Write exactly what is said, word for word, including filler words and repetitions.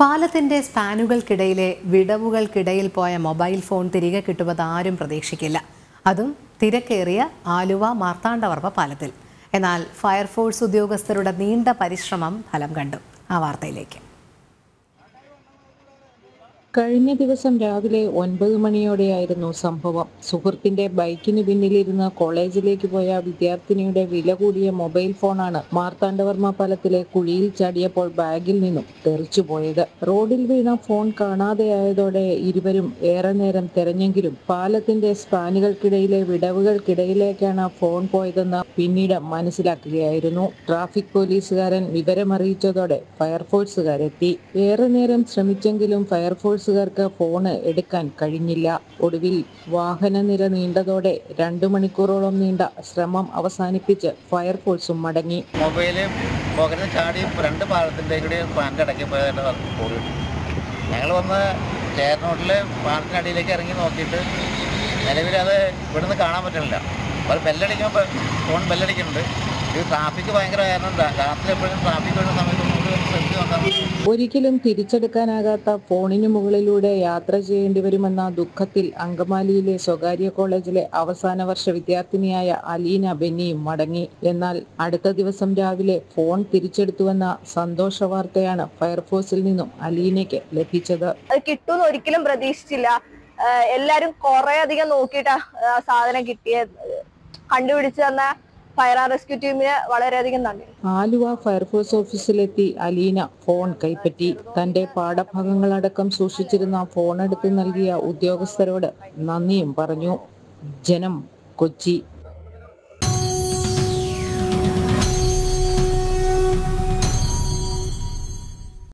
പാലത്തിന്റെ സ്പാനുകൾക്കിടയിലെ വിടവുകൾക്കിടയിൽ പോയ mobile phone തിരികെ കിട്ടുമെന്ന് ആരും പ്രതീക്ഷിക്കില്ല. അതും തിരക്കേറിയ ആലുവ മാർത്താണ്ഡവർമ്മ പാലത്തിൽ. എന്നാൽ ഫയർഫോഴ്സ് ഉദ്യോഗസ്ഥരുടെ നീണ്ട പരിശ്രമം ഫലം കണ്ടു. ആ വാർത്തയിലേക്ക്. കഴിഞ്ഞ ദിവസം രാവിലെ ഒൻപത് മണിയോടെയായിരുന്നു സംഭവം. സുഹൃത്തിന്റെ ബൈക്കിന് പിന്നിലിരുന്ന് കോളേജിലേക്ക് പോയ വിദ്യാർത്ഥിനിയുടെ വില കൂടിയ മൊബൈൽ ഫോണാണ് മാർത്താണ്ഡവർമ്മ പാലത്തിലെ കുഴിയിൽ ചാടിയപ്പോൾ ബാഗിൽ നിന്നും തെറിച്ചുപോയത്. റോഡിൽ വീണ ഫോൺ കാണാതെയായതോടെ ഇരുവരും ഏറെ നേരം തെരഞ്ഞെങ്കിലും പാലത്തിന്റെ സ്പാനുകൾക്കിടയിലെ വിടവുകൾക്കിടയിലേക്കാണ് ഫോൺ പോയതെന്ന് പിന്നീട് മനസ്സിലാക്കുകയായിരുന്നു. ട്രാഫിക് പോലീസുകാരൻ വിവരമറിയിച്ചതോടെ ഫയർഫോഴ്സുകാരെത്തി. ഏറെ നേരം ശ്രമിച്ചെങ്കിലും ഫയർഫോഴ്സ് ർക്ക് ഫോണ് എടുക്കാൻ കഴിഞ്ഞില്ല. ഒടുവിൽ വാഹന നിര നീണ്ടതോടെ രണ്ടു മണിക്കൂറോളം നീണ്ട ശ്രമം അവസാനിപ്പിച്ച് ഫയർഫോഴ്സും മടങ്ങി. മൊബൈല് പോകരുത് ചാടി രണ്ട് പാലത്തിൻ്റെ കൂടി പാൻ കിടക്കിപ്പോയതായിട്ട് പോയി. ഞങ്ങൾ വന്ന് ചേർനോട്ടിൽ പാലത്തിനടിയിലേക്ക് ഇറങ്ങി നോക്കിയിട്ട് നിലവിൽ അത് ഇവിടെ നിന്ന് കാണാൻ പറ്റുന്നില്ല. അവർ ബെല്ലടിക്കുമ്പോൾ ഫോൺ ബെല്ലടിക്കുന്നുണ്ട്. ഇത് ട്രാഫിക് ഭയങ്കര കാരണം രാത്രി എപ്പോഴും ട്രാഫിക് വരുന്ന സമയത്ത് ഒരിക്കലും തിരിച്ചെടുക്കാനാകാത്ത ഫോണിനു മുകളിലൂടെ യാത്ര ചെയ്യേണ്ടി വരുമെന്ന ദുഃഖത്തിൽ അങ്കമാലിയിലെ സ്വകാര്യ കോളേജിലെ അവസാന വർഷ വിദ്യാർത്ഥിനിയായ അലീന ബെന്നിയും മടങ്ങി. എന്നാൽ അടുത്ത ദിവസം രാവിലെ ഫോൺ തിരിച്ചെടുത്തുവെന്ന സന്തോഷ വാർത്തയാണ് ഫയർഫോഴ്സിൽ നിന്നും അലീനയ്ക്ക് ലഭിച്ചത്. കിട്ടുമെന്ന് ഒരിക്കലും പ്രതീക്ഷിച്ചില്ല. എല്ലാരും കുറെ അധികം നോക്കിയിട്ടാ സാധനം കിട്ടിയത്. കണ്ടുപിടിച്ചു തന്ന ഫയർ ആൻഡ് റെസ്ക്യൂ ടീമിന് വളരെയധികം നന്ദി. ആലുവ ഫയർഫോഴ്സ് ഓഫീസിലെത്തി അലീന ഫോൺ കൈപ്പറ്റി. തന്റെ പാഠഭാഗങ്ങളടക്കം സൂക്ഷിച്ചിരുന്ന ഫോൺ എടുത്ത് നൽകിയ ഉദ്യോഗസ്ഥരോട് നന്ദിയും പറഞ്ഞു. ജനം, കൊച്ചി.